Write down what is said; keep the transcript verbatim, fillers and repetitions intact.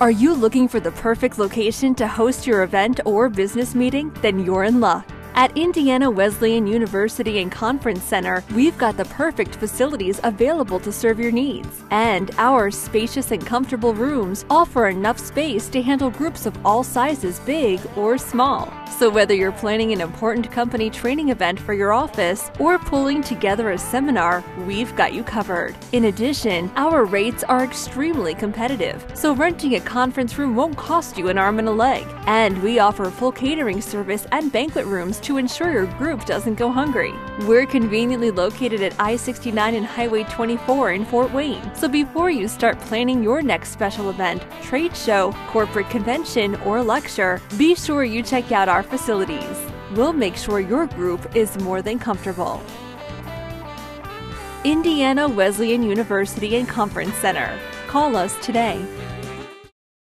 Are you looking for the perfect location to host your event or business meeting? Then you're in luck. At Indiana Wesleyan University and Conference Center, we've got the perfect facilities available to serve your needs. And our spacious and comfortable rooms offer enough space to handle groups of all sizes, big or small. So whether you're planning an important company training event for your office or pulling together a seminar, we've got you covered. In addition, our rates are extremely competitive, so renting a conference room won't cost you an arm and a leg. And we offer full catering service and banquet rooms to ensure your group doesn't go hungry. We're conveniently located at I sixty-nine and Highway twenty-four in Fort Wayne, so before you start planning your next special event, trade show, corporate convention, or lecture, be sure you check out our facilities. We'll make sure your group is more than comfortable. Indiana Wesleyan University and Conference Center. Call us today.